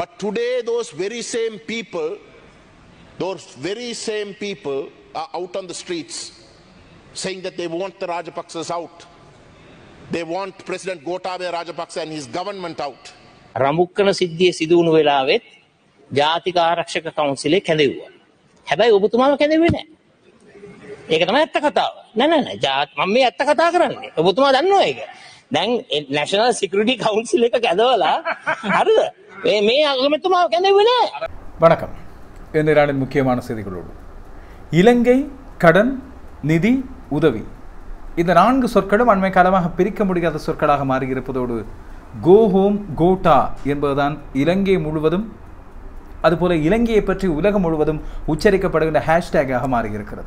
But today those very same people are out on the streets saying that they want the Rajapaksas out. They want President Gotabaya Rajapaksa and his government out. Ramukkana Siddhiya Sidunu Velaweth, Jathika Arakshaka Council Kandewa. Habai Obutuma Kandewa? Ekatama Atakata. No. Jat Mammy Atakata Grande. Obutuma Danoega. Then National Security Council Kadala. May Agamatuma Kandewa. Banakam. In the Radan Mukiman Sidikulu. Ilangay, Kadan, Nidhi, Udavi. In the Nang Sorkadaman Makalama Pirikamudia the Sorkada Hamari Repodu. Go home, go ta, Yenbadan, Ilange Muduvadum, Adapola Ilange Petri, Ulaka Muduvadum, Ucherika Padan, the hashtag Hamari Rekara.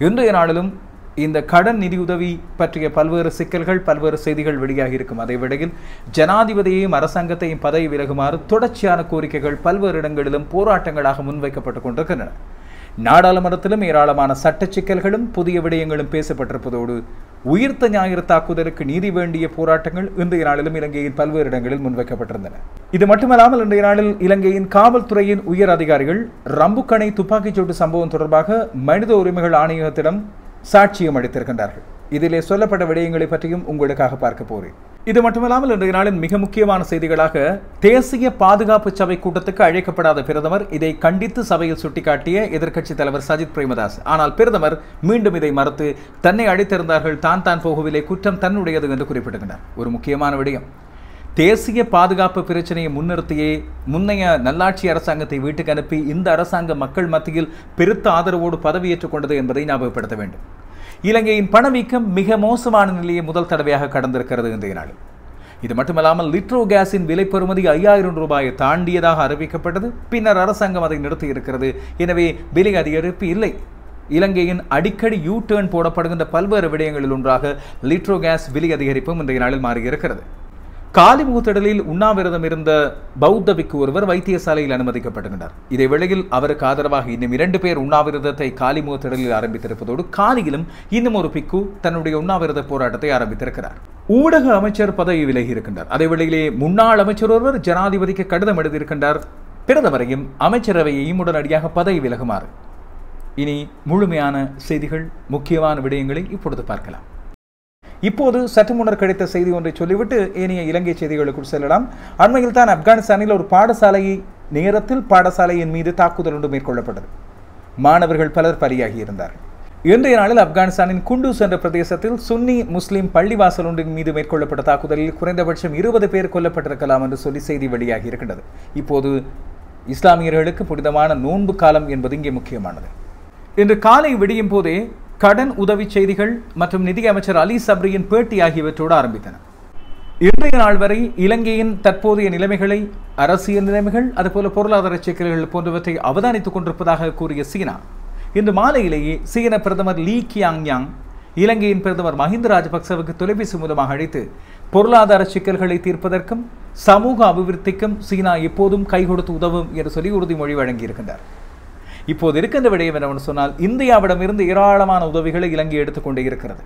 Yunda Yanadalum, in the Kadan Nidudavi, Patria Palver, Sikal, Palver, Sedikal Vediga Hirikama, they Vedagil, Janadi Vade, Marasangata, Impada Vilakamar, Todachiana Kurikal, Palver Rangadilum, Pora Tangadahamun Vakapatakontakana. நாடாளுமன்றத்திலும் ஏராளமான சட்ட சிக்கல்களும் புதிய விடயங்களும் பேசப்பட்டிருப்பதோடு உயிர்த்த ஞாயிறு தாக்குதலுக்கு நீதி வேண்டிய போராட்டங்கள் இன்றைய நாளிலும் இலங்கையின் பல்வேறு இடங்களில் முன்வைக்கப்பட்டிருந்தன. இது மட்டுமல்லாமல் இன்றைய நாளில் இலங்கையின் காவல்துறையின் உயர் அதிகாரிகள் ரம்புக்கணை துப்பாக்கிச்சூடு சம்பவம் தொடர்பாக மனித உரிமைகள் ஆணையகத்திடம் சாட்சியம் அளித்திருக்கின்றார்கள். இதிலே சொல்லப்பட்ட விடயங்களை பற்றியும் உங்களுக்காக பார்க்க போகிறேன். இது மட்டுமல்லாமல் இன்றைய நாளின் மிக முக்கியமான செய்திகளாக தேசிய பாதுகாப்பு சபை கூட்டத்துக்கு அழைக்கப்படாத பிரதமர் இதை கண்டித்து சபையில் சுட்டிக்காட்டிய எதிர்க்கட்சி தலைவர் சஜித் பிரேமதாஸ். ஆனால் பிரதமர் மீண்டும் இதை மறுத்து தன்னை அழைத்திருந்தார்கள் தான் போகவில்லை குற்றம் தன்னுடையது என்று குறிப்பிடுகிறார். ஒரு முக்கியமான விடயம் தேசிய பாதுகாப்பு பிரச்சனையை முன்னிறுத்தியே முன்னைய நல்லாட்சி அரசாங்கத்தை வீட்டுக்கு அனுப்பி இந்த அரசாங்க மக்கள் மத்தியில் பெருத்த ஆதரவோடு பதவியேற்றுக் கொண்டது என்பதை ஞாபகப்படுத்த வேண்டும். இலங்கையின் பணவீக்கம் மிக மோசமான நிலையை முதல் தடவையாக கடந்திருக்கிறது இன்றைய நாளில். இது மட்டுமல்லாமல் லிட்ரோ கேஸின் விலை பெறுமதி 5000 ரூபாயை தாண்டியதாக அறிவிக்கப்பட்டது. பின்னர் அரசாங்கம் அதை நிறுத்தி இருக்கிறது. எனவே விலை அதிகரிப்பு இல்லை. இலங்கையின் அடிக்கடி யூ டர்ன் போடப்படுகின்ற பல்வேறு விடயங்களில் ஒன்றாக லிட்ரோ கேஸ் விலை அதிகரிப்பும் இன்றைய நாளில் மாறியிருக்கிறது. காலிமுகத்திடலில் உண்ணாவிரதம் இருந்த பௌத்த பிக்கு ஒருவர் வைத்தியசாலையில் அனுமதிக்கப்பட்டிருந்தார். இதே வேளையில் அவருக்கு ஆதரவாக இன்னும் 2 பேர் உண்ணாவிரதத்தை காலிமுகத்திடலில் ஆரம்பித்திருப்பதோடு காலியிலும் இன்னும் ஒரு பிக்கு தன்னுடைய உண்ணாவிரத போராட்டத்தை ஆரம்பித்திருக்கிறார். ஊடக அமைச்சர் பதவி விலகி இருக்கின்றார். அதே வேளையிலே முன்னாள் அமைச்சர் ஒருவர் ஜனாதிபதிக்கு கடிதம் எழுதியிருக்கின்றார். பிரதமரையும் அமைச்சரவையையும் உடனடியாக பதவி விலகுமாறு. இனி முழுமையான செய்திகள் முக்கியமான விடயங்களை இப்பொழுது பார்க்கலாம். இப்போது சற்று முன்னர் கிடைத்த செய்தி ஒன்றை சொல்லிவிட்டு ஏனைய இலங்கை செய்திகளுக்குள் செல்லலாம். அண்மையில் தான் ஆப்கானிஸ்தானில் ஒரு பாடசாலையின் மீது தாக்குதல் ஒன்று மேற்கொள்ளப்பட்டது. மாணவர்கள் பலர் பலியாகி இருந்தார்கள். இன்றைய நாளில் ஆப்கானிஸ்தானின் குண்டூஸ் என்ற பிரதேசத்தில் சுன்னி முஸ்லீம் பள்ளிவாசல் ஒன்றின் மீது மேற்கொள்ளப்பட்ட தாக்குதலில் குறைந்தபட்சம் 20 பேர் கொல்லப்பட்டிருக்கலாம் என்று சொல்லி செய்தி வெளியாகி இருக்கின்றது. இப்போது இஸ்லாமியர்களுக்கு புனிதமான நோன்பு காலம் என்பது இங்கே முக்கியமானது. இன்று காலை விடியும் போதே கடன் உதவி செய்திகள் மற்றும் நிதி அமைச்சர் அலி சப்ரியின் பேட்டி ஆகியவற்றோடு ஆரம்பித்தன. இன்றைய நாள் வரை இலங்கையின் தற்போதைய நிலைமைகளை, அரசியல் நிலைமைகள், அதுபோல பொருளாதார சிக்கல்கள் போன்றவற்றை அவதானித்துக் கொண்டிருப்பதாக கூறிய சீனா இன்று மாலையிலேயே சீன பிரதமர் லீ கியாங் யாங் இலங்கையின் பிரதமர் மஹிந்த ராஜபக்சவுக்கு தொலைபேசி மூலமாக அழைத்து பொருளாதார சிக்கல்களை தீர்ப்பதற்கும் சமூக அபிவிருத்திக்கும் சீனா எப்போதும் கை கொடுத்து உதவும் என்று சொல்லி உறுதிமொழி வழங்கியிருக்கின்றார். இப்போது இருக்கின்ற விடயம் என்னவென்று சொன்னால் இந்தியாவிடமிருந்து ஏராளமான உதவிகளை இலங்கை எடுத்துக்கொண்டே இருக்கிறது.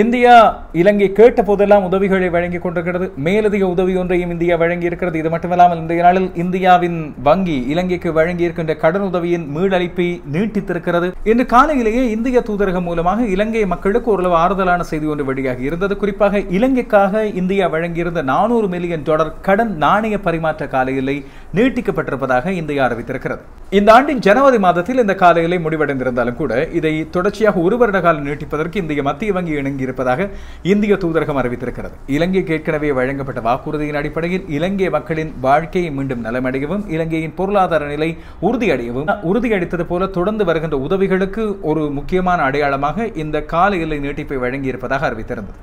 இந்தியா இலங்கை கேட்ட போதெல்லாம் உதவிகளை வழங்கி கொண்டிருக்கிறது. மேலதிக உதவி ஒன்றையும் இந்தியா வழங்கி இருக்கிறது. இது மட்டுமல்லாமல் இன்றைய நாளில் இந்தியாவின் வங்கி இலங்கைக்கு வழங்கி இருக்கின்ற கடன் உதவியின் மீளளிப்பை நீட்டித்திருக்கிறது. இன்று காலையிலேயே இந்திய தூதரகம் மூலமாக இலங்கை மக்களுக்கு ஓரளவு ஆறுதலான செய்தி ஒன்று வெளியாகி இருந்தது. குறிப்பாக இலங்கைக்காக இந்தியா வழங்கியிருந்த $400 மில்லியன் கடன் நாணய பரிமாற்ற காலையிலே நீட்டிக்கப்பட்டிருப்பதாக இந்தியா அறிவித்திருக்கிறது. இந்த ஆண்டின் ஜனவரி மாதத்தில் இந்த காலையிலே முடிவடைந்திருந்தாலும் கூட இதை தொடர்ச்சியாக 1 வருட காலம் நீட்டிப்பதற்கு இந்திய மத்திய வங்கி இருப்பதாக இந்திய தூதரகம் அறிவித்திருக்கிறது. இலங்கைக்கு ஏற்கனவே வழங்கப்பட்ட வாக்குறுதியின் அடிப்படையில் இலங்கை மக்களின் வாழ்க்கையை மீண்டும் நலமடையவும் இலங்கையின் பொருளாதார நிலை உறுதியளித்தது போல தொடர்ந்து வருகின்ற உதவிகளுக்கு ஒரு முக்கியமான அடையாளமாக இந்த கால எல்லை நீட்டிப்பை வழங்கியிருப்பதாக அறிவித்திருந்தது.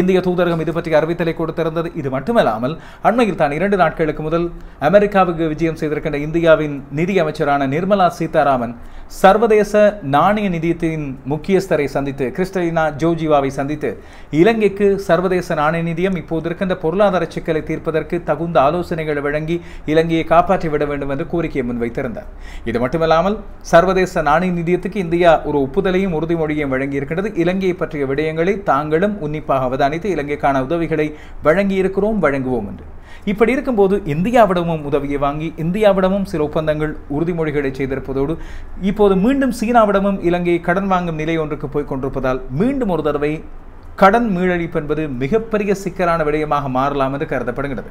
இந்திய தூதரகம் இது பற்றி அறிவித்தலை கொடுத்திருந்தது. இது மட்டுமல்லாமல் அண்மையில் தான் 2 நாட்களுக்கு முதல் அமெரிக்காவுக்கு விஜயம் செய்திருக்கின்ற இந்தியாவின் நிதி அமைச்சரான நிர்மலா சீதாராமன் சர்வதேச நாணய நிதியத்தின் முக்கியஸ்தரை சந்தித்து கிறிஸ்டலினா ஜோர்ஜிவாவை சந்தித்து இலங்கைக்கு சர்வதேச நாணய நிதியம் இப்போது இருக்கின்ற பொருளாதார சிக்கலை தீர்ப்பதற்கு தகுந்த ஆலோசனைகளை வழங்கி இலங்கையை காப்பாற்றிவிட வேண்டும் என்று கோரிக்கையை முன்வைத்திருந்தார். இது மட்டுமல்லாமல் சர்வதேச நாணய நிதியத்துக்கு இந்தியா ஒரு ஒப்புதலையும் உறுதிமொழியையும் வழங்கியிருக்கின்றது. இலங்கையை பற்றிய விடயங்களை தாங்களும் உன்னிப்பாக அவதானித்து இலங்கைக்கான உதவிகளை வழங்கியிருக்கிறோம், வழங்குவோம் என்று. இப்படி இருக்கும்போது இந்தியாவிடமும் உதவியை வாங்கி இந்தியாவிடமும் சில ஒப்பந்தங்கள் உறுதிமொழிகளை செய்திருப்பதோடு இப்போது மீண்டும் சீனாவிடமும் இலங்கை கடன் வாங்கும் நிலை ஒன்றுக்கு போய் கொண்டிருப்பதால் மீண்டும் ஒரு தடவை கடன் மீளழிப்பு என்பது மிகப்பெரிய சிக்கலான விடயமாக மாறலாம் என்று கருதப்படுகிறது.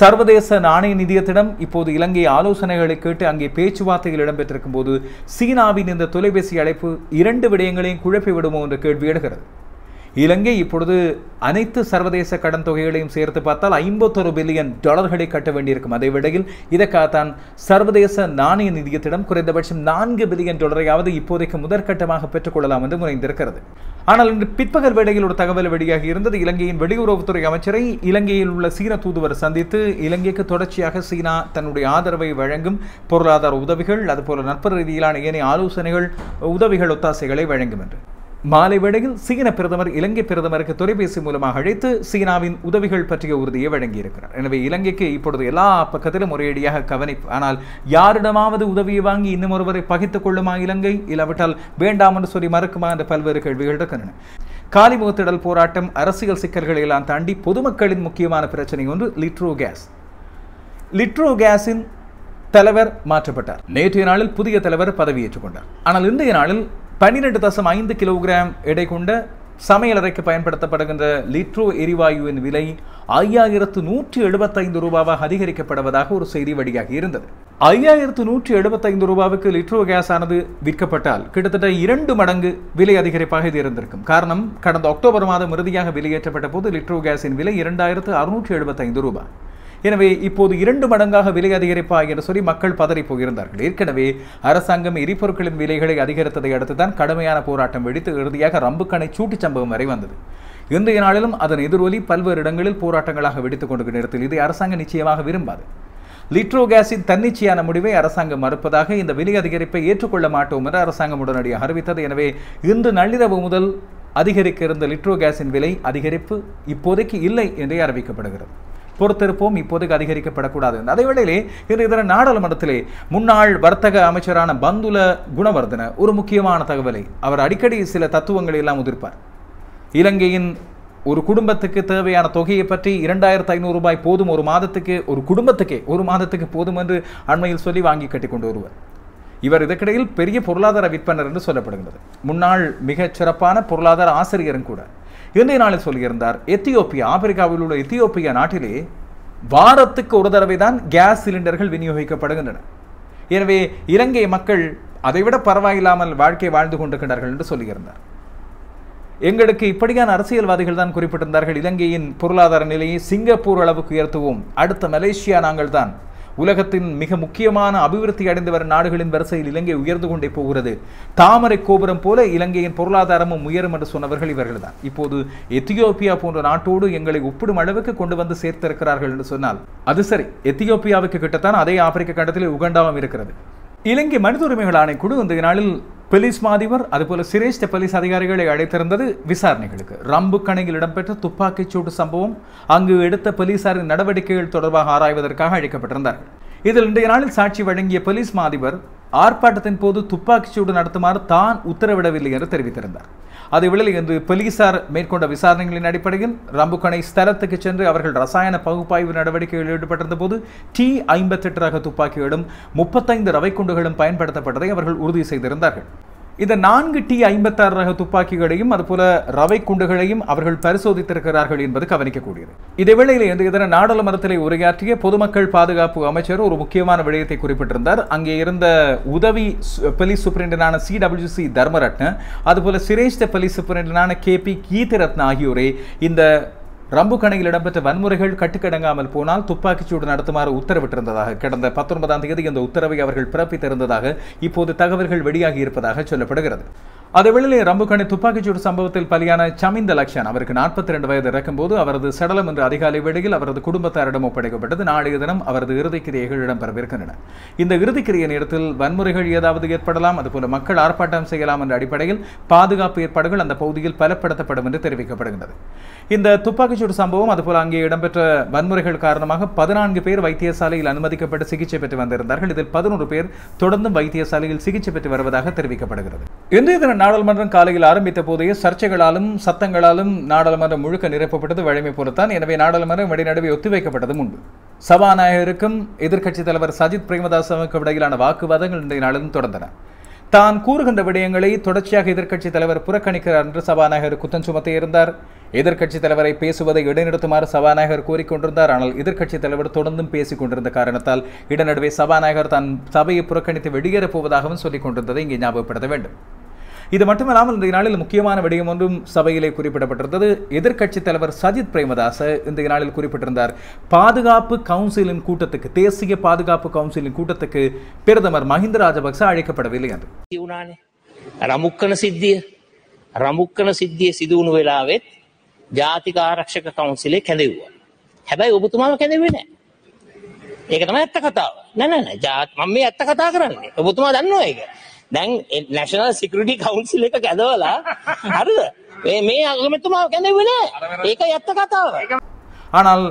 சர்வதேச நாணய நிதியத்திடம் இப்போது இலங்கை ஆலோசனைகளை கேட்டு அங்கே பேச்சுவார்த்தைகள் இடம்பெற்றிருக்கும் போது சீனாவின் இந்த தொலைபேசி அழைப்பு இரண்டு விடயங்களையும் குழப்பிவிடுமோ என்ற கேள்வி எழுகிறது. இலங்கை இப்பொழுது அனைத்து சர்வதேச கடன் தொகைகளையும் சேர்த்து பார்த்தால் $51 பில்லியன் கட்ட வேண்டியிருக்கும். அதே வேளையில் இதற்காகத்தான் சர்வதேச நாணய நிதியத்திடம் குறைந்தபட்சம் $4 பில்லியன் இப்போதைக்கு முதற்கட்டமாக பெற்றுக்கொள்ளலாம் என்று முனைந்திருக்கிறது. ஆனால் இன்று பிற்பகல் வேளையில் ஒரு தகவல் வெளியாக இருந்தது. இலங்கையின் வெளியுறவுத்துறை அமைச்சரை இலங்கையில் உள்ள சீன தூதுவர் சந்தித்து இலங்கைக்கு தொடர்ச்சியாக சீனா தன்னுடைய ஆதரவை வழங்கும் பொருளாதார உதவிகள் அதுபோல நட்பு ரீதியிலான ஏனைய ஆலோசனைகள் உதவிகள் ஒத்தாசைகளை வழங்கும் என்று மாலை வேளையில் சீன பிரதமர் இலங்கை பிரதமருக்கு தொலைபேசி மூலமாக அழைத்து சீனாவின் உதவிகள் பற்றிய உறுதியை வழங்கியிருக்கிறார். எனவே இலங்கைக்கு இப்பொழுது எல்லா பக்கத்திலும் முறையடியாக கவனிப்பு. ஆனால் யாரிடமாவது உதவியை வாங்கி இன்னும் ஒருவரை பகித்துக் கொள்ளுமா இலங்கை, இல்லாவிட்டால் வேண்டாம் என்று சொல்லி மறுக்குமா என்ற பல்வேறு கேள்விகள் இருக்கின்றன. காலிமுகத்திடல் போராட்டம், அரசியல் சிக்கல்களை எல்லாம் தாண்டி பொதுமக்களின் முக்கியமான பிரச்சனை ஒன்று லிட்ரோ கேஸ். லிட்ரோ கேஸின் தலைவர் மாற்றப்பட்டார். நேற்றைய நாளில் புதிய தலைவர் பதவியேற்றுக் கொண்டார். ஆனால் இன்றைய நாளில் 12.5 கிலோகிராம் எடை கொண்ட சமையலறைக்கு பயன்படுத்தப்படுகின்ற லிட்ரோ எரிவாயுவின் விலை $5175 அதிகரிக்கப்படுவதாக ஒரு செய்தி வெளியாகி இருந்தது. $5175 லிட்ரோ கேஸ் ஆனது விற்கப்பட்டால் கிட்டத்தட்ட 2 மடங்கு விலை அதிகரிப்பாக இது இருந்திருக்கும். காரணம், கடந்த அக்டோபர் மாதம் இறுதியாக விலையேற்றப்பட்ட போது லிட்ரோ கேஸின் விலை $2675. எனவே இப்போது 2 மடங்காக விலை அதிகரிப்பா என்று சொல்லி மக்கள் பதறி போயிருந்தார்கள். ஏற்கனவே அரசாங்கம் எரிபொருட்களின் விலைகளை அதிகரித்ததை அடுத்து தான் கடுமையான போராட்டம் வெடித்து இறுதியாக ரம்புக்கணை சூட்டு சம்பவம் வரை வந்தது. இன்றைய நாளிலும் அதன் எதிரொலி பல்வேறு இடங்களில் போராட்டங்களாக வெடித்துக் கொண்டிருக்கிற நேரத்தில் இதை அரசாங்கம் நிச்சயமாக விரும்பாது. லிட்ரோ கேஸின் தன்னிச்சையான முடிவை அரசாங்கம் மறுப்பதாக, இந்த விலை அதிகரிப்பை ஏற்றுக்கொள்ள மாட்டோம் என்று அரசாங்கம் உடனடியாக அறிவித்தது. எனவே இன்று நள்ளிரவு முதல் அதிகரிக்க இருந்த லிட்ரோ கேஸின் விலை அதிகரிப்பு இப்போதைக்கு இல்லை என்றே அறிவிக்கப்படுகிறது. பொறுத்திருப்போம், இப்போதைக்கு அதிகரிக்கப்படக்கூடாது. அதேவேளையிலே இன்று இதர நாடாளுமன்றத்திலே முன்னாள் வர்த்தக அமைச்சரான பந்துல குணவர்தன ஒரு முக்கியமான தகவலை, அவர் அடிக்கடி சில தத்துவங்களை எல்லாம் உதிர்ப்பார். இலங்கையின் ஒரு குடும்பத்துக்கு தேவையான தொகையை பற்றி $2500 போதும், ஒரு குடும்பத்துக்கே ஒரு மாதத்துக்கு போதும் என்று அண்மையில் சொல்லி வாங்கி கட்டிக்கொண்டு வருவார். இவர் இதற்கிடையில் பெரிய பொருளாதார விற்பனர் என்று சொல்லப்படுகிறது. முன்னாள் மிகச் சிறப்பான பொருளாதார ஆசிரியரும் கூட. இன்றைய நாளில் சொல்லியிருந்தார், எத்தியோப்பியா, ஆப்பிரிக்காவில் உள்ள எத்தியோப்பியா நாட்டிலே வாரத்துக்கு ஒரு தடவை தான் கேஸ் சிலிண்டர்கள் விநியோகிக்கப்படுகின்றன. எனவே இலங்கை மக்கள் அதைவிட பரவாயில்லாமல் வாழ்க்கை வாழ்ந்து கொண்டிருக்கிறார்கள் என்று சொல்லியிருந்தார். எங்களுக்கு இப்படியான அரசியல்வாதிகள் தான் குறிப்பிட்டிருந்தார்கள், இலங்கையின் பொருளாதார நிலையை சிங்கப்பூர் அளவுக்கு உயர்த்துவோம், அடுத்த மலேசியா நாங்கள் தான், உலகத்தின் மிக முக்கியமான அபிவிருத்தி அடைந்து வரும் நாடுகளின் வரிசையில் இலங்கை உயர்ந்து கொண்டே போகிறது, தாமரை கோபுரம் போல இலங்கையின் பொருளாதாரமும் உயரும் என்று சொன்னவர்கள் இவர்கள் தான். இப்போது எத்தியோப்பியா போன்ற நாட்டோடு எங்களை ஒப்பிடும் அளவுக்கு கொண்டு வந்து சேர்த்திருக்கிறார்கள் என்று சொன்னால் அது சரி. எத்தியோப்பியாவுக்கு கிட்டத்தான் அதே ஆப்பிரிக்க கண்டத்திலே உகண்டாவும் இருக்கிறது. இலங்கை மனித உரிமைகள் ஆணைக்குழு இந்த நாளில் போலீஸ் மாதிபர் அதுபோல சிரேஷ்ட போலீஸ் அதிகாரிகளை அழைத்திருந்தது விசாரணைகளுக்கு. ரம்புக்கணையில் இடம்பெற்ற துப்பாக்கிச்சூட்டு சம்பவம், அங்கு எடுத்த போலீசாரின் நடவடிக்கைகள் தொடர்பாக ஆராய்வதற்காக அழைக்கப்பட்டிருந்தார்கள். இதில் இன்றைய நாளில் சாட்சி வழங்கிய போலீஸ் மாதிபர் ஆர்ப்பாட்டத்தின் போது துப்பாக்கிச்சூடு நடத்துமாறு தான் உத்தரவிடவில்லை என்று தெரிவித்திருந்தார். அதேவேளையில் இன்று போலீசார் மேற்கொண்ட விசாரணைகளின் அடிப்படையில் ரம்புக்கணை ஸ்தலத்துக்கு சென்று அவர்கள் ரசாயன பகுப்பாய்வு நடவடிக்கையில் ஈடுபட்டிருந்த போது T-58 ரக துப்பாக்கிகளும் 35 ரவை குண்டுகளும் பயன்படுத்தப்பட்டதை அவர்கள் உறுதி செய்திருந்தார்கள். இந்த 4 T-56 ரக துப்பாக்கிகளையும் அதுபோல ரவை குண்டுகளையும் அவர்கள் பரிசோதித்திருக்கிறார்கள் என்பது கவனிக்கக்கூடியது. இதேவேளையில் இன்று இதர நாடாளுமன்றத்திலே உரையாற்றிய பொதுமக்கள் பாதுகாப்பு அமைச்சர் ஒரு முக்கியமான விடயத்தை குறிப்பிட்டிருந்தார். அங்கே இருந்த உதவி போலீஸ் சூப்பரிண்டனான CWC தர்மரட்ன அதுபோல சிரேஷ்ட போலீஸ் சூப்பரிண்டனான KP கீர்த்திரத்ன ஆகியோரே இந்த ரம்புக்கணையில் இடம்பெற்ற வன்முறைகள் கட்டுக்கடங்காமல் போனால் துப்பாக்கிச்சூடு நடத்துமாறு உத்தரவிட்டிருந்ததாக, கடந்த 19ஆம் தேதி இந்த உத்தரவை அவர்கள் பிறப்பித்திருந்ததாக இப்போது தகவல்கள் வெளியாகி இருப்பதாக சொல்லப்படுகிறது. அதேவேளை ரம்புக்கணை துப்பாக்கிச்சூடு சம்பவத்தில் பலியான சமிந்த லக்ஷன், அவருக்கு 42 வயது இருக்கும் போது அவரது சடலம் இன்று அதிகாலை வேளையில் அவரது குடும்பத்தாரிடம் ஒப்படைக்கப்பட்டது. நாளைய தினம் அவரது இறுதிக்கிரியைகள் இடம்பெறவிருக்கின்றன. இந்த இறுதிக்கிரிய நேரத்தில் வன்முறைகள் ஏதாவது ஏற்படலாம், அதுபோல மக்கள் ஆர்ப்பாட்டம் செய்யலாம் என்ற அடிப்படையில் பாதுகாப்பு ஏற்பாடுகள் அந்த பகுதியில் பலப்படுத்தப்படும் என்று தெரிவிக்கப்படுகின்றது. இந்த துப்பாக்கிச்சூடு சம்பவம் அதுபோல அங்கே இடம்பெற்ற வன்முறைகள் காரணமாக 14 பேர் வைத்தியசாலையில் அனுமதிக்கப்பட்டு சிகிச்சை பெற்று வந்திருந்தார்கள். இதில் 11 பேர் தொடர்ந்தும் வைத்தியசாலையில் சிகிச்சை பெற்று வருவதாக தெரிவிக்கப்படுகிறது. நாடாளுமன்றம் காலையில் ஆரம்பித்த போதே சர்ச்சைகளாலும் சத்தங்களாலும் நாடாளுமன்றம் முழுக்க நிரப்பப்பட்டது. வழமை பொறுத்தான். எனவே நாடாளுமன்றம் இடைநடுவே ஒத்திவைக்கப்பட்டது. முன்பு சபாநாயகருக்கும் எதிர்க்கட்சித் தலைவர் சஜித் பிரேமதாசவுக்கு இடையிலான வாக்குவாதங்கள் இன்றைய நாளிலும் தொடர்ந்தன. தான் கூறுகின்ற விடயங்களை தொடர்ச்சியாக எதிர்க்கட்சித் தலைவர் புறக்கணிக்கிறார் என்று சபாநாயகர் குற்றம் சுமத்தியிருந்தார். எதிர்க்கட்சித் தலைவரை பேசுவதை இடைநிறுத்துமாறு சபாநாயகர் கோரிக்கொண்டிருந்தார். ஆனால் எதிர்க்கட்சித் தலைவர் தொடர்ந்தும் பேசிக் கொண்டிருந்த காரணத்தால் இடநடுவே சபாநாயகர் தான் சபையை புறக்கணித்து வெளியேறப் போவதாகவும் சொல்லிக் கொண்டிருந்ததை இங்கே ஞாபகப்படுத்த வேண்டும். இது மட்டுமல்லாமல் இன்றைய நாளில் முக்கியமான விடயம் ஒன்றும் சபையிலே குறிப்பிடப்பட்டிருந்தது. எதிர்க்கட்சித் தலைவர் சஜித் பிரேமதாச இன்றைய நாளில் குறிப்பிட்டிருந்தார். பாதுகாப்பு கவுன்சிலின் கூட்டத்துக்கு, தேசிய பாதுகாப்பு கவுன்சிலின் கூட்டத்துக்கு பிரதமர் மஹிந்த ராஜபக்ச அழைக்கப்படவில்லை என்று. රමුක්කන සිද්ධිය සිදුවුණු වෙලාවෙත් ජාතික ආරක්ෂක කවුන්සිලේ කැඳෙව්වා. හැබැයි ඔබතුමාම කැඳෙව්වේ නැහැ. ඒක තමයි ඇත්ත කතාව. නෑ මම මේ ඇත්ත කතා කරන්නේ. ඔබතුමා දන්නවා ඒක. දැන් National Security Council එක කැඳවලා හරිද? මේ අගමැතිතුමාව කැඳෙව්වේ නැහැ. ඒකයි ඇත්ත කතාව. ஆனால்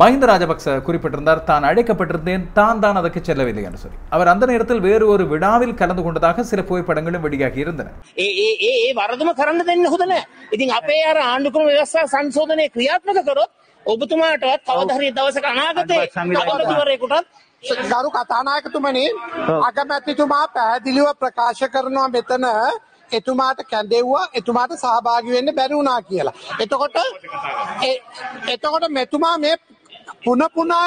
மஹிந்த ராஜபக்ச குறிப்பிட்டிருந்தார், தான் அழைக்கப்பட்டிருந்தேன், தான் தான் அதற்கு செல்லவில்லை என்று சொல்லி. அவர் அந்த நேரத்தில் வேறு ஒரு விழாவில் கலந்து கொண்டதாக சில புகைப்படங்களும் வெளியாகி இருந்தன. එතුමාට කැඳෙව්වා, එතුමාට සහභාගී වෙන්න බැරි වුණා කියලා. එතකොට මෙතුමා මේ පුනපුනා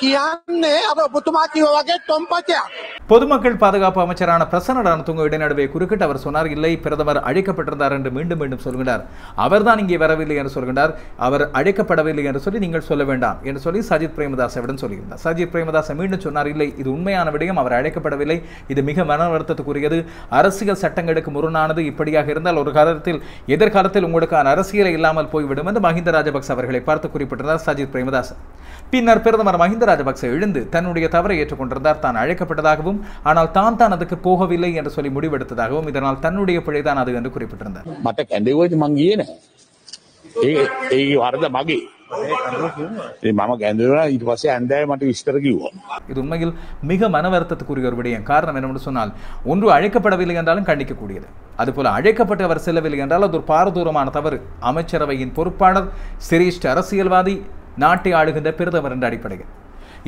කියන්නේ අර ඔබතුමා කිව්වා වගේ තොම්පචයක්. பொதுமக்கள் பாதுகாப்பு அமைச்சரான பிரசன்ன ரணதுங்க இடைநடுவே குறுக்கிட்டு அவர் சொன்னார், இல்லை பிரதமர் அழைக்கப்பட்டிருந்தார் என்று மீண்டும் மீண்டும் சொல்கிறார். அவர்தான் இங்கே வரவில்லை என்று சொல்கிறார். அவர் அழைக்கப்படவில்லை என்று சொல்லி நீங்கள் சொல்ல வேண்டாம் என்று சொல்லி சஜித் பிரேமதாசவிடம் சொல்லியிருந்தார். சஜித் பிரேமதாச மீண்டும் சொன்னார், இல்லை இது உண்மையான விடயம், அவர் அழைக்கப்படவில்லை, இது மிக மன வருத்தத்துக்குரியது, அரசியல் சட்டங்களுக்கு முரணானது, இப்படியாக இருந்தால் ஒரு காலத்தில் எதிர்காலத்தில் உங்களுக்கான அரசியலை இல்லாமல் போய்விடும் என்று மஹிந்த ராஜபக்ச அவர்களை பார்த்து குறிப்பிட்டிருந்தார் சஜித் பிரேமதாச. பின்னர் பிரதமர் மஹிந்த ராஜபக்ச எழுந்து தன்னுடைய தவறை ஏற்றுக்கொண்டிருந்தார். தான் அழைக்கப்பட்டதாகவும் ஆனால் தான் தான் அதுக்கு போகவில்லை என்று சொல்லி முடிவெடுத்ததாகவும் இதனால் தன்னுடைய பிழைதான் அது என்று குறிப்பிட்டிருந்தார். இது உண்மையில் மிக மன வருத்தத்துக்குரிய ஒரு விடயம். காரணம் என்னவென்று சொன்னால், ஒன்று அழைக்கப்படவில்லை என்றாலும் கண்டிக்கக்கூடியது, அதுபோல அழைக்கப்பட்டு அவர் செல்லவில்லை என்றால் அது ஒரு பாரதூரமான தவறு. அமைச்சரவையின் பொறுப்பாளர், சிரேஷ்ட அரசியல்வாதி, நாட்டை ஆளுகின்ற பிரதமர் என்ற அடிப்படையில்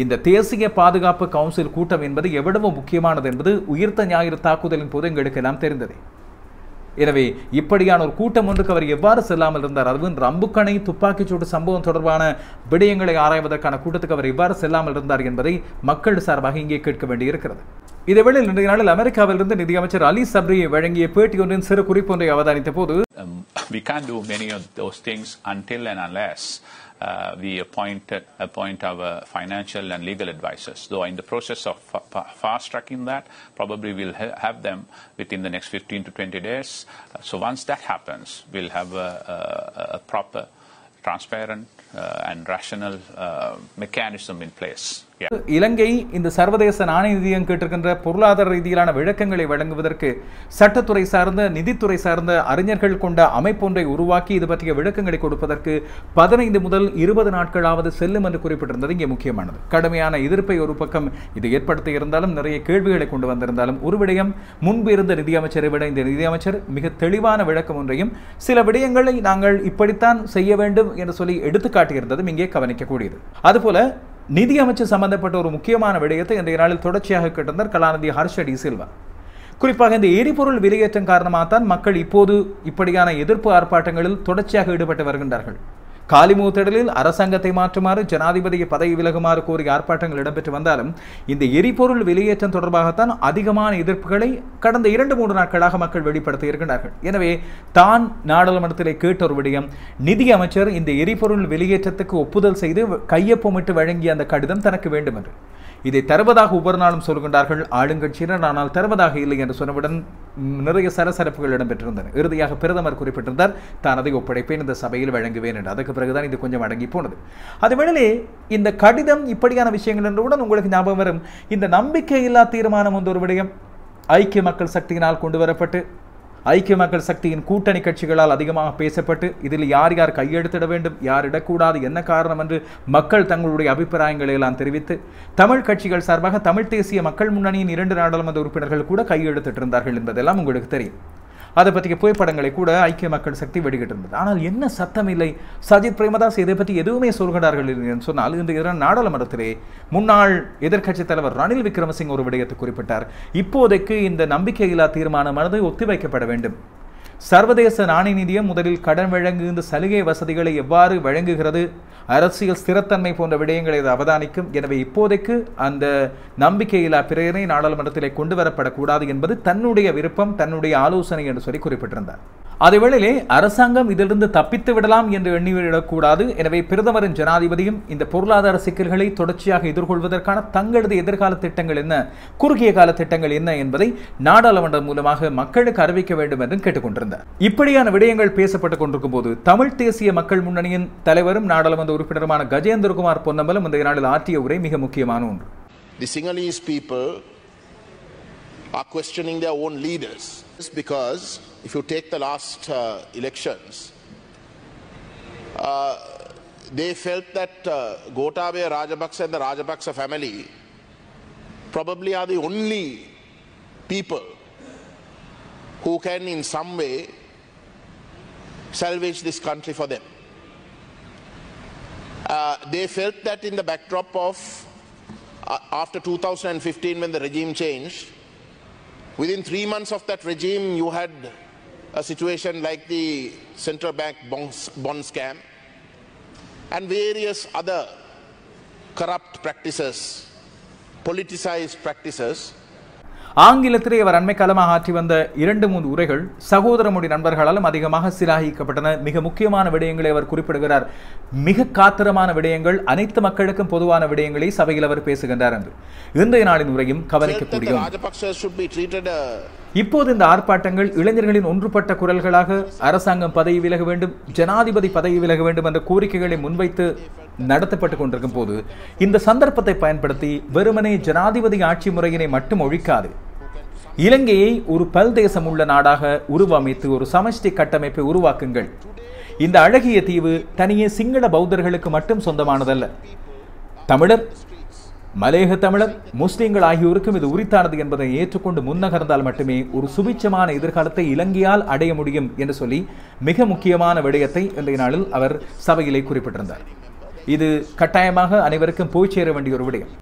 இந்த தேசிய பாதுகாப்பு கவுன்சில் கூட்டம் என்பது எவ்வளவு முக்கியமானது என்பது உயிர்த்த ஞாயிறு தாக்குதலின் போது எங்களுக்கு எல்லாம் தெரிந்தது. எனவே இப்படியான ஒரு கூட்டம் ஒன்றுக்கு அவர் எவ்வாறு செல்லாமல் இருந்தார், அதுவும் ரம்புக்கணை துப்பாக்கிச்சூடு சம்பவம் தொடர்பான விடயங்களை ஆராய்வதற்கான கூட்டத்துக்கு அவர் எவ்வாறு செல்லாமல் இருந்தார் என்பதை மக்கள் சார்பாக இங்கே கேட்க வேண்டியிருக்கிறது. இதேவேளை இன்றைய நாளில் அமெரிக்காவிலிருந்து நிதியமைச்சர் அலி சப்ரி வழங்கிய பேட்டி ஒன்றின் சிறு குறிப்பொன்றை அவதானித்த போது we appoint our financial and legal advisors. Though in the process of fast-tracking that, probably we'll have them within the next 15 to 20 days. So once that happens, we'll have a proper, transparent and rational mechanism in place. இலங்கை இந்த சர்வதேச நாணய நிதியம் கேட்டிருக்கின்ற பொருளாதார ரீதியிலான விளக்கங்களை வழங்குவதற்கு சட்டத்துறை சார்ந்த, நிதித்துறை சார்ந்த அறிஞர்கள் கொண்ட அமைப்பொன்றை உருவாக்கி இது பற்றிய விளக்கங்களை கொடுப்பதற்கு 15 முதல் 20 நாட்களாவது செல்லும் என்று குறிப்பிட்டிருந்தது இங்கே முக்கியமானது. கடுமையான எதிர்ப்பை ஒரு பக்கம் இது ஏற்படுத்தி இருந்தாலும், நிறைய கேள்விகளை கொண்டு வந்திருந்தாலும், ஒரு விடயம் முன்பு இருந்த நிதியமைச்சரை விட இந்த நிதியமைச்சர் மிக தெளிவான விளக்கம் ஒன்றையும் சில விடயங்களை நாங்கள் இப்படித்தான் செய்ய வேண்டும் என்று சொல்லி எடுத்துக்காட்டியிருந்ததும் இங்கே கவனிக்கக்கூடியது. அதுபோல நிதியமைச்சர் சம்பந்தப்பட்ட ஒரு முக்கியமான விடயத்தை இன்றைய நாளில் தொடர்ச்சியாக கேட்டிருந்தார் கலாநிதி ஹர்ஷ டி சில்வா. குறிப்பாக இந்த எரிபொருள் விலையேற்றம் காரணமாகத்தான் மக்கள் இப்போது இப்படியான எதிர்ப்பு ஆர்ப்பாட்டங்களில் தொடர்ச்சியாக ஈடுபட்டு வருகின்றார்கள். காலிமுத்தடலில் அரசாங்கத்தை மாற்றுமாறு, ஜனாதிபதியை பதவி விலகுமாறு கோரி ஆர்ப்பாட்டங்கள் இடம்பெற்று வந்தாலும், இந்த எரிபொருள் விலையேற்றம் தொடர்பாகத்தான் அதிகமான எதிர்ப்புகளை கடந்த 2-3 நாட்களாக மக்கள் வெளிப்படுத்தி இருக்கின்றார்கள். எனவே தான் நாடாளுமன்றத்திலே கேட்ட ஒரு விடயம், நிதியமைச்சர் இந்த எரிபொருள் விலையேற்றத்துக்கு ஒப்புதல் செய்து கையொப்பமிட்டு வழங்கிய அந்த கடிதம் தனக்கு வேண்டும் என்று. இதை தருவதாக ஒவ்வொரு நாளும் சொல்கின்றார்கள் ஆளுங்கட்சியினர், ஆனால் தருவதாக இல்லை என்று சொன்னவுடன் நிறைய சரசரப்புகள் இடம்பெற்றிருந்தன. இறுதியாக பிரதமர் குறிப்பிட்டிருந்தார், தான் அதை ஒப்படைப்பேன், இந்த சபையில் வழங்குவேன் என்று. அதுக்கு பிறகுதான் இது கொஞ்சம் அடங்கி போனது. அதுவேளை இந்த கடிதம் இப்படியான விஷயங்கள் என்றவுடன் உங்களுக்கு ஞாபகம் வரும் இந்த நம்பிக்கையில்லா தீர்மானம் ஒன்று ஒரு விடயம் ஐக்கிய மக்கள் சக்தியினால் கொண்டு வரப்பட்டு, ஐக்கிய மக்கள் சக்தியின் கூட்டணி கட்சிகளால் அதிகமாக பேசப்பட்டு, இதில் யார் யார் கையெழுத்திட வேண்டும், யார் இடக்கூடாது, என்ன காரணம் என்று மக்கள் தங்களுடைய அபிப்பிராயங்களை எல்லாம் தெரிவித்து, தமிழ் கட்சிகள் சார்பாக தமிழ் தேசிய மக்கள் முன்னணியின் 2 நாடாளுமன்ற உறுப்பினர்கள் கூட கையெழுத்திட்டிருந்தார்கள் என்பதெல்லாம் உங்களுக்கு தெரியும். அதை பற்றிய புகைப்படங்களை கூட ஐக்கிய மக்கள் சக்தி வெளியிட்டிருந்தது. ஆனால் என்ன சத்தம் இல்லை. சஜித் பிரேமதாஸ் இதை பற்றி எதுவுமே சொல்கிறார்கள் என்று சொன்னால், இன்று நாடாளுமன்றத்திலே முன்னாள் எதிர்க்கட்சித் தலைவர் ரணில் விக்ரமசிங்க ஒரு விடயத்தை குறிப்பிட்டார். இப்போதைக்கு இந்த நம்பிக்கையில்லா தீர்மானமானது ஒத்திவைக்கப்பட வேண்டும். சர்வதேச நாணய நிதியம் முதலில் கடன் வழங்குகின்ற சலுகை வசதிகளை எவ்வாறு வழங்குகிறது, அரசியல் ஸ்திரத்தன்மை போன்ற விடயங்களை இது அவதானிக்கும். எனவே இப்போதைக்கு அந்த நம்பிக்கையில்லா பிரேரணை நாடாளுமன்றத்திலே கொண்டு வரப்படக்கூடாது என்பது தன்னுடைய விருப்பம், தன்னுடைய ஆலோசனை என்று சொல்லி குறிப்பிட்டிருந்தார். அதேவேளையிலே அரசாங்கம் இதிலிருந்து தப்பித்து விடலாம் என்று எண்ணிவிடக்கூடாது. எனவே பிரதமரின் ஜனாதிபதியும் இந்த பொருளாதார சிக்கல்களை தொடர்ச்சியாக எதிர்கொள்வதற்கான தங்களது எதிர்கால திட்டங்கள் என்ன, குறுகிய கால திட்டங்கள் என்ன என்பதை நாடாளுமன்றம் மூலமாக மக்களுக்கு அறிவிக்க வேண்டும் என்றும் கேட்டுக்கொண்டிருந்தார். இப்படியான விடயங்கள் பேசப்பட்டுக் கொண்டிருக்கும் போது தமிழ் தேசிய மக்கள் முன்னணியின் தலைவரும் நாடாளுமன்ற உறுப்பினருமான கஜேந்திரகுமார் பொன்னம்பலம் இந்த நாளில் ஆற்றிய உரை மிக முக்கியமான ஒன்று. The Sinhalese people are questioning their own leaders because if you take the last elections, they felt that Gotabaya Rajapaksa and the Rajapaksa family probably are the only people who can in some way salvage this country for them. They felt that in the backdrop of after 2015 when the regime changed, within 3 months of that regime you had a situation like the central bank bond scam and various other corrupt practices, politicized practices. ஆங்கிலத்திலே அவர் அண்மை காலமாக ஆற்றி வந்த 2-3 உரைகள் சகோதர மொழி நண்பர்களாலும் அதிகமாக சிலாகிக்கப்பட்டன. மிக முக்கியமான விடயங்களை அவர் குறிப்பிடுகிறார். மிக காத்திரமான விடயங்கள், அனைத்து மக்களுக்கும் பொதுவான விடயங்களை சபையில் அவர் பேசுகின்றார் என்று இன்றைய நாளின் உரையும் கவனிக்கக்கூடிய. இப்போது இந்த ஆர்ப்பாட்டங்கள் இளைஞர்களின் ஒன்றுபட்ட குரல்களாக அரசாங்கம் பதவி விலக வேண்டும், ஜனாதிபதி பதவி விலக வேண்டும் என்ற கோரிக்கைகளை முன்வைத்து நடத்தப்பட்டுக் கொண்டிருக்கும் போது இந்த சந்தர்ப்பத்தை பயன்படுத்தி வெறுமனே ஜனாதிபதி ஆட்சி முறையினை மட்டும் ஒழிக்காது இலங்கையை ஒரு பல்தேசம் உள்ள நாடாக உருவமைத்து ஒரு சமஷ்டி கட்டமைப்பை உருவாக்குங்கள். இந்த அழகிய தீவு தனியே சிங்கள பௌத்தர்களுக்கு மட்டும் சொந்தமானதல்ல. தமிழர், மலையக தமிழர், முஸ்லீம்கள் ஆகியோருக்கும் இது உரித்தானது என்பதை ஏற்றுக்கொண்டு முன்னகர்ந்தால் மட்டுமே ஒரு சுபிட்சமான எதிர்காலத்தை இலங்கையால் அடைய முடியும் என்று சொல்லி மிக முக்கியமான விடயத்தை இன்றைய நாளில் அவர் சபையிலே குறிப்பிட்டிருந்தார். இது கட்டாயமாக அனைவருக்கும் போய் சேர வேண்டிய ஒரு விடயம்.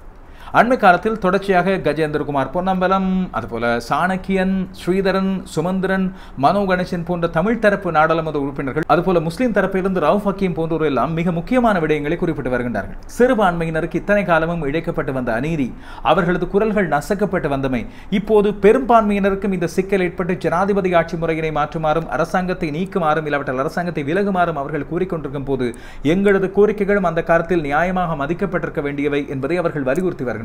அண்மை காலத்தில் தொடர்ச்சியாக கஜேந்திரகுமார் பொன்னம்பலம், அதுபோல சாணக்கியன், ஸ்ரீதரன், சுமந்திரன், மனோ கணேசன் போன்ற தமிழ் தரப்பு நாடாளுமன்ற உறுப்பினர்கள், அதுபோல முஸ்லீம் தரப்பிலிருந்து ரவுஃப் ஹக்கீம் போன்றோர் எல்லாம் மிக முக்கியமான விடயங்களை குறிப்பிட்டு வருகின்றார்கள். சிறுபான்மையினருக்கு இத்தனை காலமும் இழைக்கப்பட்டு வந்த அநீதி, அவர்களது குரல்கள் நசுக்கப்பட்டு வந்தமை, இப்போது பெரும்பான்மையினருக்கும் இந்த சிக்கல் ஏற்பட்டு ஜனாதிபதி ஆட்சி முறையினை மாற்றுமாறும், அரசாங்கத்தை நீக்குமாறும், இல்லாவற்றால் அரசாங்கத்தை விலகுமாறும் அவர்கள் கூறிக்கொண்டிருக்கும் போது எங்களது கோரிக்கைகளும் அந்த காலத்தில் நியாயமாக மதிக்கப்பட்டிருக்க வேண்டியவை என்பதை அவர்கள் வலியுறுத்தி வருகின்றனர்.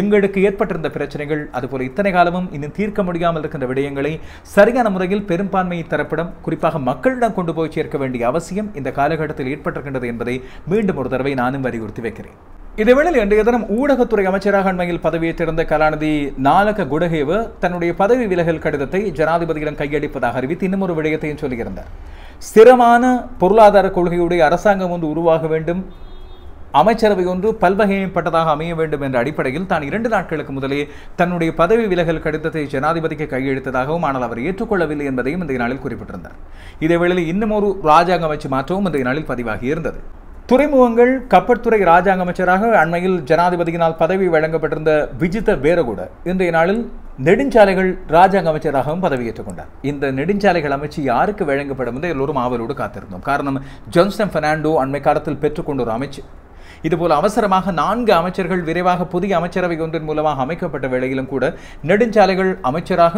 எங்களுக்கு ஏற்பட்டிருந்த பிரச்சனைகள், அதுபோல இத்தனை காலமும் இன்னும் தீர்க்க முடியாமல் இருக்கின்ற விடயங்களை சரியான முறையில் பெரும்பான்மையை தரப்படும், குறிப்பாக மக்களிடம் கொண்டு போய் சேர்க்க வேண்டிய அவசியம் இந்த காலகட்டத்தில் ஏற்பட்டிருக்கின்றது என்பதை மீண்டும் ஒரு தடவை நானும் வலியுறுத்தி வைக்கிறேன். இதேவேளையில் இன்றைய தினம் ஊடகத்துறை அமைச்சராக அண்மையில் பதவியேற்றிருந்த கலாநிதி நாலக குடகேவ தன்னுடைய பதவி விலகல் கடிதத்தை ஜனாதிபதியிடம் கையளிப்பதாக அறிவித்து இன்னும் ஒரு விடயத்தையும் சொல்லியிருந்தார். ஸ்திரமான பொருளாதார கொள்கையுடைய அரசாங்கம் ஒன்று உருவாக வேண்டும், அமைச்சரவை ஒன்று பல்வகைப்பட்டதாக அமைய வேண்டும் என்ற அடிப்படையில் தான் 2 நாட்களுக்கு முதலே தன்னுடைய பதவி விலகல் கடிதத்தை ஜனாதிபதிக்கு கையெழுத்ததாகவும், ஆனால் அவர் ஏற்றுக்கொள்ளவில்லை என்பதையும் இந்த நாளில் குறிப்பிட்டிருந்தார். இதேவேளையில் இன்னும் ஒரு ராஜாங்க அமைச்சு மாற்றவும் இந்த நாளில் பதிவாகி இருந்தது. துறைமுகங்கள் கப்பற்துறை ராஜாங்க அமைச்சராக அண்மையில் ஜனாதிபதியினால் பதவி வழங்கப்பட்டிருந்த விஜித வேரகுட இன்றைய நாளில் நெடுஞ்சாலைகள் ராஜாங்க அமைச்சராகவும் பதவியேற்றுக் கொண்டார். இந்த நெடுஞ்சாலைகள் அமைச்சு யாருக்கு வழங்கப்படும் என்று எல்லோரும் ஆவலோடு காத்திருந்தோம். காரணம், ஜான்ஸ்டன் ஃபெர்னாண்டோ அண்மை காலத்தில் பெற்றுக்கொண்ட ஒரு அமைச்சு. இதுபோல் அவசரமாக 4 அமைச்சர்கள் விரைவாக புதிய அமைச்சரவை ஒன்றின் மூலமாக அமைக்கப்பட்ட வேளையிலும் கூட நெடுஞ்சாலைகள் அமைச்சராக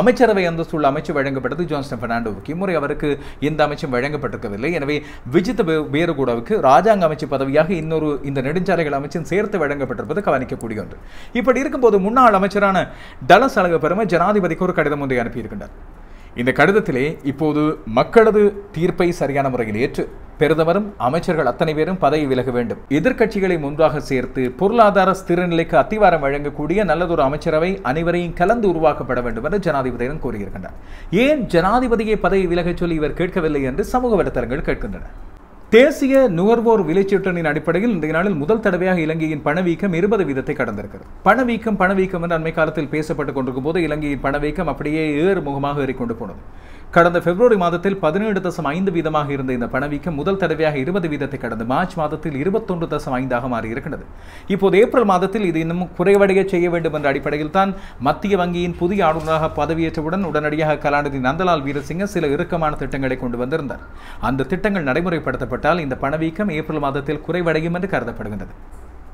அமைச்சரவை அந்தஸ்துள்ள அமைச்சு வழங்கப்பட்டது ஜான்ஸ்டன் பெர்னாண்டோவுக்கு. இம்முறை அவருக்கு இந்த அமைச்சும் வழங்கப்பட்டிருக்கவில்லை. எனவே விஜித் பேரகூடாவுக்கு ராஜாங்க அமைச்சு பதவியாக இன்னொரு இந்த நெடுஞ்சாலைகள் அமைச்சும் சேர்த்து வழங்கப்பட்டிருப்பது கவனிக்கக்கூடிய ஒன்று. இப்படி இருக்கும்போது முன்னாள் அமைச்சரான டலஸ் அழகப்பெரும ஜனாதிபதிக்கு ஒரு கடிதம் ஒன்றை அனுப்பியிருக்கின்றார். இந்த கடிதத்திலே இப்போது மக்களது தீர்ப்பை சரியான முறையில் ஏற்று பிரதமரும் அமைச்சர்கள் அத்தனை பேரும் பதவி விலக வேண்டும், எதிர்க்கட்சிகளை ஒன்றாக சேர்த்து பொருளாதார ஸ்திரநிலைக்கு அத்திவாரம் வழங்கக்கூடிய நல்லதொரு அமைச்சரவை அனைவரையும் கலந்து உருவாக்கப்பட வேண்டும் என்று ஜனாதிபதியிடம் கூறியிருக்கின்றார். ஏன் ஜனாதிபதியை பதவி விலகச் சொல்லி இவர் கேட்கவில்லை என்று சமூக வலைத்தளங்கள் கேட்கின்றன. தேசிய நுகர்வோர் விலைச்சீட்டனின் அடிப்படையில் இந்த நாளில் முதல் தடவையாக இலங்கையின் பணவீக்கம் 20% கடந்திருக்கிறது. பணவீக்கம் என்று அண்மை காலத்தில் பேசப்பட்டுக் கொண்டிருக்கும் போது இலங்கையின் பணவீக்கம் அப்படியே ஏறுமுகமாக ஏறிக்கொண்டு போனது. கடந்த பிப்ரவரி மாதத்தில் 17.5% இருந்த இந்த பணவீக்கம் முதல் தடவையாக 20% கடந்து மார்ச் மாதத்தில் 21.5% மாறியிருக்கிறது. இப்போது ஏப்ரல் மாதத்தில் இது இன்னும் குறைவடைய செய்ய வேண்டும் என்ற அடிப்படையில் தான் மத்திய வங்கியின் புதிய ஆளுநராக பதவியேற்றவுடன் உடனடியாக கலாநிதி நந்தலால் வீரசிங்க சில இறுக்கமான திட்டங்களை கொண்டு வந்திருந்தார். அந்த திட்டங்கள் நடைமுறைப்படுத்தப்பட்டால் இந்த பணவீக்கம் ஏப்ரல் மாதத்தில் குறைவடையும் என்று கருதப்படுகின்றது.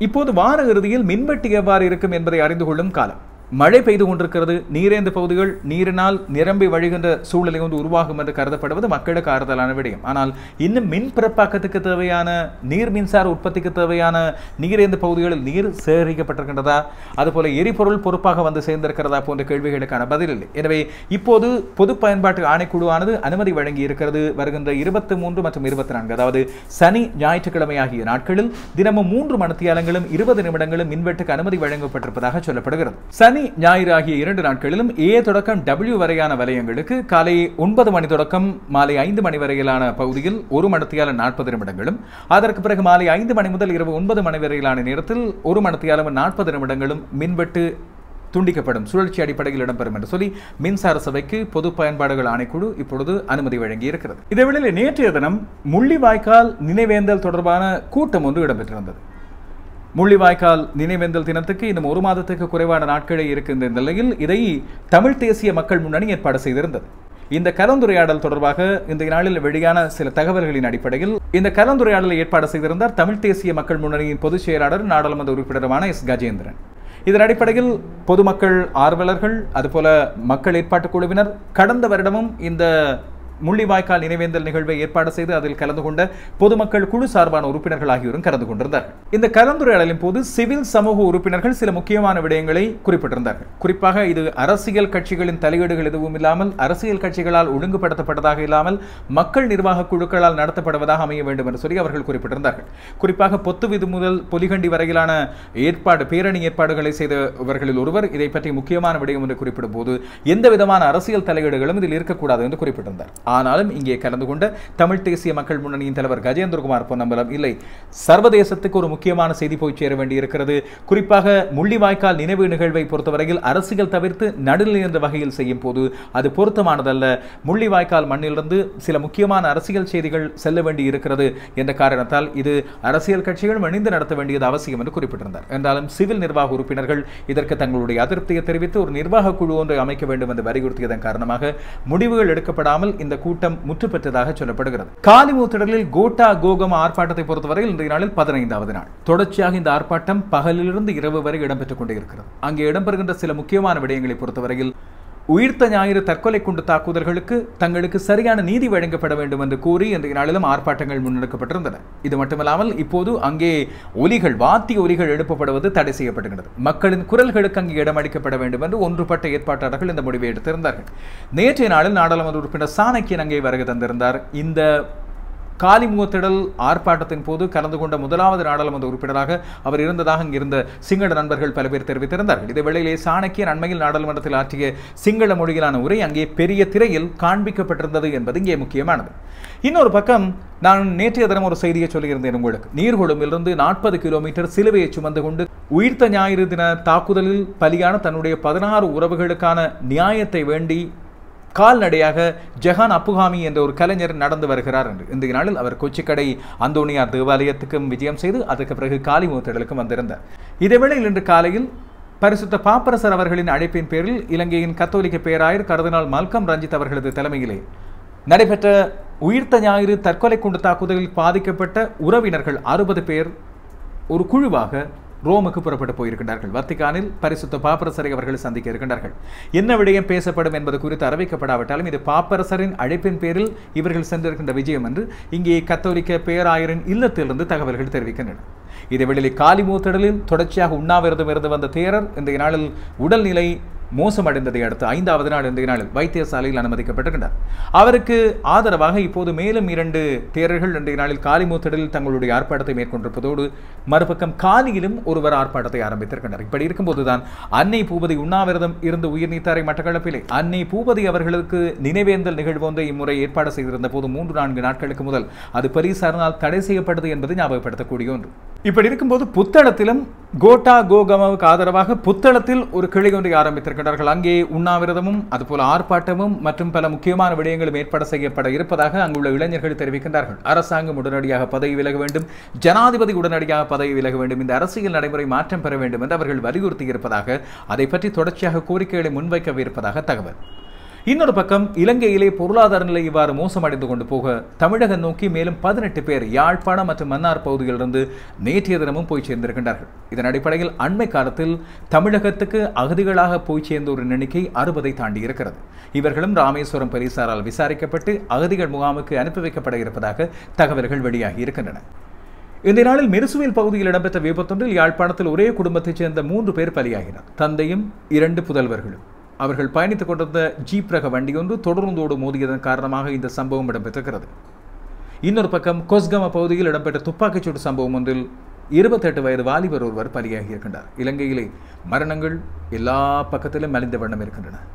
இப்போது வார இறுதியில் மின்வெட்டு எவ்வாறு இருக்கும் என்பதை அறிந்து கொள்ளும் காலம். மழை பெய்து கொண்டிருக்கிறது. நீரேந்த பகுதிகள் நீரினால் நிரம்பி வழிகின்ற சூழலை உருவாகும் என்று கருதப்படுவது மக்களுக்கு ஆறுதலான விடயம். ஆனால் இன்னும் மின் பிறப்பாக்கத்துக்கு தேவையான நீர் மின்சார உற்பத்திக்கு தேவையான நீரேந்த பகுதிகளில் நீர் சேகரிக்கப்பட்டிருக்கின்றதா, அதுபோல எரிபொருள் பொறுப்பாக வந்து சேர்ந்திருக்கிறதா போன்ற கேள்விகளுக்கான பதில் இல்லை. எனவே இப்போது பொது பயன்பாட்டு ஆணைக்குழுவானது அனுமதி வழங்கி இருக்கிறது. வருகின்ற 23 மற்றும் 24 அதாவது சனி ஞாயிற்றுக்கிழமை ஆகிய நாட்களில் தினமும் 3 மணித்தியாலங்களும் 20 நிமிடங்களும் மின்வெட்டுக்கு அனுமதி வழங்கப்பட்டிருப்பதாக சொல்லப்படுகிறது. ஞாயிறு ஆகிய 2 நாட்களிலும் ஏ தொடக்கம் W வரையான வலயங்களுக்கு காலை 9 மணி தொடக்கம் மாலை 5 மணி வரையிலான பகுதியில் 1 மணித்தியாலம் 40 நிமிடங்களும் அதற்கு பிறகு மாலை 5 மணி முதல் இரவு 9 மணி வரையிலான நேரத்தில் 1 மணித்தியாலம் 40 நிமிடங்களும் மின்வெட்டு துண்டிக்கப்படும் சுழற்சி அடிப்படையில் இடம்பெறும் என்று சொல்லி மின்சார சபைக்கு பொது பயன்பாடுகள் ஆணைக்குழு இப்பொழுது அனுமதி வழங்கி இருக்கிறது. இதேவேளை நேற்றைய தினம் முள்ளிவாய்க்கால் நினைவேந்தல் தொடர்பான கூட்டம் ஒன்று இடம்பெற்றிருந்தது. முள்ளிவாய்க்கால் நினைவேந்தல் தினத்துக்கு இன்னும் 1 மாதத்துக்கு குறைவான நாட்களே இருக்கின்ற நிலையில் இதை தமிழ் தேசிய மக்கள் முன்னணி ஏற்பாடு செய்திருந்தது. இந்த கலந்துரையாடல் தொடர்பாக இந்த நாளில் வெளியான சில தகவல்களின் அடிப்படையில் இந்த கலந்துரையாடலை ஏற்பாடு செய்திருந்தார் தமிழ் தேசிய மக்கள் முன்னணியின் பொதுச் செயலாளர் நாடாளுமன்ற உறுப்பினருமான எஸ் கஜேந்திரன். இதன் அடிப்படையில் பொதுமக்கள் ஆர்வலர்கள் அதுபோல மக்கள் ஏற்பாட்டுக் குழுவினர் கடந்த வருடமும் இந்த முள்ளிவாய்க்கால் நினைவேந்தல் நிகழ்வை ஏற்பாடு செய்து அதில் கலந்து கொண்ட பொதுமக்கள் குழு சார்பான உறுப்பினர்கள் ஆகியோரும் கலந்து கொண்டிருந்தார்கள். இந்த கலந்துரையாடலின் போது சிவில் சமூக உறுப்பினர்கள் சில முக்கியமான விடயங்களை குறிப்பிட்டிருந்தார்கள். குறிப்பாக இது அரசியல் கட்சிகளின் தலையீடுகள் எதுவும் இல்லாமல் அரசியல் கட்சிகளால் ஒழுங்குபடுத்தப்பட்டதாக இல்லாமல் மக்கள் நிர்வாக குழுக்களால் நடத்தப்படுவதாக அமைய வேண்டும் என்று சொல்லி அவர்கள் குறிப்பிட்டிருந்தார்கள். குறிப்பாக பொத்துவிது முதல் பொலிகண்டி வரையிலான பேரணி ஏற்பாடுகளை செய்தவர்களில் ஒருவர் இதை பற்றி முக்கியமான விடயம் என்று குறிப்பிடும் போது எந்த விதமான அரசியல் தலையீடுகளும் இதில் இருக்கக்கூடாது என்று குறிப்பிட்டிருந்தார். ஆனாலும் இங்கே கலந்து கொண்ட தமிழ் தேசிய மக்கள் முன்னணியின் தலைவர் கஜேந்திரகுமார் பொன்னம்பலம் இல்லை, சர்வதேசத்துக்கு ஒரு முக்கியமான செய்தி போய் சேர வேண்டியிருக்கிறது, குறிப்பாக முள்ளிவாய்க்கால் நினைவு நிகழ்வை பொறுத்தவரையில் அரசியல் தவிர்த்து நடுநிலை என்ற வகையில் செய்யும் போது அது பொருத்தமானதல்ல, முள்ளிவாய்க்கால் மண்ணிலிருந்து சில முக்கியமான அரசியல் செய்திகள் செல்ல வேண்டி இருக்கிறது என்ற காரணத்தால் இது அரசியல் கட்சிகள் இணைந்து நடத்த வேண்டியது அவசியம் என்று குறிப்பிட்டிருந்தார். என்றாலும் சிவில் நிர்வாக உறுப்பினர்கள் இதற்கு தங்களுடைய அதிருப்தியை தெரிவித்து ஒரு நிர்வாக குழு ஒன்றை அமைக்க வேண்டும் என்று வலியுறுத்தியதன் காரணமாக முடிவுகள் எடுக்கப்படாமல் இந்த கூட்டம் முற்று பெற்றதாக சொல்லப்படுகிறது. காலிமுத்திடலில் கோட்டா கோகம் ஆர்ப்பாட்டத்தை பொறுத்தவரையில் இன்றைய நாளில் 15வது நாள் தொடர்ச்சியாக இந்த ஆர்ப்பாட்டம் பகலிலிருந்து இரவு வரை இடம்பெற்றுக் கொண்டே இருக்கிறது. அங்கே இடம்பெறுகின்ற சில முக்கியமான விடயங்களை பொறுத்தவரையில் உயிர்த்த ஞாயிறு தற்கொலை குண்டு தாக்குதல்களுக்கு தங்களுக்கு சரியான நீதி வழங்கப்பட வேண்டும் என்று கூறி இன்றைய நாளிலும் ஆர்ப்பாட்டங்கள் முன்னெடுக்கப்பட்டிருந்தன. இது மட்டுமல்லாமல் இப்போது அங்கே வாத்திய ஒலிகள் எழுப்பப்படுவது தடை செய்யப்படுகிறது. மக்களின் குரல்களுக்கு அங்கே இடமளிக்கப்பட வேண்டும் என்று ஒன்றுபட்ட ஏற்பாட்டாளர்கள் இந்த முடிவை எடுத்திருந்தார்கள். நேற்றைய நாளில் நாடாளுமன்ற உறுப்பினர் சாணக்கியன் அங்கே வருகை தந்திருந்தார். இந்த காலிமுகத்திடல் ஆர்ப்பாட்டத்தின் போது கலந்து கொண்ட முதலாவது நாடாளுமன்ற உறுப்பினராக அவர் இருந்ததாக இங்கிருந்த சிங்கள நண்பர்கள் பல பேர் தெரிவித்திருந்தார்கள். இதேவேளையிலே சாணக்கியன் அண்மையில் நாடாளுமன்றத்தில் ஆற்றிய சிங்கள மொழியிலான உரை அங்கே பெரிய திரையில் காண்பிக்கப்பட்டிருந்தது என்பது இங்கே முக்கியமானது. இன்னொரு பக்கம் நான் நேற்றைய தினம் ஒரு செய்தியை சொல்லியிருந்தேன் உங்களுக்கு, நீர்கொழும்பிலிருந்து 40 கிலோமீட்டர் சிலுவையை சுமந்து கொண்டு உயிர்த்த ஞாயிறு தின தாக்குதலில் பலியான தன்னுடைய 16 உறவுகளுக்கான நியாயத்தை வேண்டி கால்நடையாக ஜஹான் அப்புகாமி என்ற ஒரு கலைஞர் நடந்து வருகிறார் என்று இன்றைய நாளில் அவர் கொச்சிக்கடை அந்தோனியார் தேவாலயத்துக்கும் விஜயம் செய்து அதற்கு பிறகு காலிமுகத்திடலுக்கும் வந்திருந்தார். இதேவேளையில் இன்று காலையில் பரிசுத்த பாப்பரசர் அவர்களின் அழைப்பின் பேரில் இலங்கையின் கத்தோலிக்க பேராயர் கர்தினால் மல்கம் ரஞ்சித் அவர்களது தலைமையிலே நடைபெற்ற உயிர்த்த ஞாயிறு தற்கொலை குண்டு தாக்குதலில் பாதிக்கப்பட்ட உறவினர்கள் 60 பேர் ஒரு குழுவாக ரோமுக்கு புறப்பட்டு போயிருக்கிறார்கள். வத்திக்கானில் பரிசுத்த பாப்பரசரை அவர்கள் சந்திக்க இருக்கின்றார்கள். என்ன விடயம் பேசப்படும் என்பது குறித்து அறிவிக்கப்படாவிட்டாலும் இது பாப்பரசரின் அழைப்பின் பேரில் இவர்கள் சென்றிருக்கின்ற விஜயம் என்று இங்கே கத்தோலிக்க பேராயரின் இல்லத்திலிருந்து தகவல்கள் தெரிவிக்கின்றன. இதேவேளை காலிமுகத்திடலில் தொடர்ச்சியாக உண்ணாவிரதம் இருந்து வந்த தேரர் இன்றைய நாளில் உடல்நிலை மோசமடைந்ததை அடுத்து ஐந்தாவது நாள் இன்றைய நாளில் வைத்தியசாலையில் அனுமதிக்கப்பட்டிருக்கிறார். அவருக்கு ஆதரவாக இப்போது மேலும் இரண்டு தேரர்கள் இன்றைய நாளில் காலிமூத்திடலில் தங்களுடைய ஆர்ப்பாட்டத்தை மேற்கொண்டிருப்பதோடு மறுபக்கம் காலியிலும் ஒருவர் ஆர்ப்பாட்டத்தை ஆரம்பித்திருக்கிறார். இப்படி இருக்கும்போதுதான் அன்னை பூபதி உண்ணாவிரதம் இருந்து உயிர் நீத்தாரை மட்டக்களப்பிலே அன்னை பூபதி அவர்களுக்கு நினைவேந்தல் நிகழ்வு ஒன்றை இம்முறை ஏற்பாடு செய்திருந்த போது 3-4 நாட்களுக்கு முதல் அது பரிசாரனால் தடை செய்யப்பட்டது என்பதை ஞாபகப்படுத்தக்கூடிய ஒன்று. இப்படி இருக்கும்போது புத்தளத்திலும் கோட்டா கோகமாவுக்கு ஆதரவாக புத்தளத்தில் ஒரு கிளை ஒன்றை ஆரம்பித்திருக்கிறார்கள். அங்கே உண்ணாவிரதமும் அதுபோல ஆர்ப்பாட்டமும் மற்றும் பல முக்கியமான விடயங்களும் ஏற்பாடு செய்யப்பட இருப்பதாக அங்குள்ள இளைஞர்கள் தெரிவிக்கின்றார்கள். அரசாங்கம் உடனடியாக பதவி விலக வேண்டும், ஜனாதிபதி உடனடியாக பதவி விலக வேண்டும், இந்த அரசியல் நடைமுறை மாற்றம் பெற வேண்டும் என்று அவர்கள் வலியுறுத்தி இருப்பதாக, அதை பற்றி தொடர்ச்சியாக கோரிக்கைகளை முன்வைக்கவிருப்பதாக தகவல். இன்னொரு பக்கம் இலங்கையிலே பொருளாதார நிலை இவ்வாறு மோசமடைந்து கொண்டு போக தமிழகம் நோக்கி மேலும் 18 பேர் யாழ்ப்பாணம் மற்றும் மன்னார் பகுதியிலிருந்து நேற்றைய தினமும் போய் சேர்ந்திருக்கின்றார்கள். இதன் அடிப்படையில் அண்மை காலத்தில் தமிழகத்துக்கு அகதிகளாக போய் சேர்ந்த ஒரு எண்ணிக்கை 60 தாண்டி இருக்கிறது. இவர்களும் ராமேஸ்வரம் போலீசாரால் விசாரிக்கப்பட்டு அகதிகள் முகாமுக்கு அனுப்பி வைக்கப்பட இருப்பதாக தகவல்கள் வெளியாகி இருக்கின்றன. இந்த நாளில் மெருசுவேல் பகுதியில் இடம்பெற்ற விபத்தொன்றில் யாழ்ப்பாணத்தில் ஒரே குடும்பத்தைச் சேர்ந்த 3 பேர் பலியாகினர். தந்தையும் 2 புதல்வர்களும். அவர்கள் பயணித்துக் கொண்டிருந்த ஜீப் ரக வண்டி ஒன்று தொடர்ந்தோடு மோதியதன் காரணமாக இந்த சம்பவம் இடம்பெற்றிருக்கிறது. இன்னொரு பக்கம் கொஸ்கம பகுதியில் இடம்பெற்ற துப்பாக்கிச்சூடு சம்பவம் ஒன்றில் 28 வயது வாலிபர் ஒருவர் பலியாகி இருக்கின்றார். இலங்கையிலே மரணங்கள் எல்லா பக்கத்திலும் மலிந்த வண்ணம் இருக்கின்றன.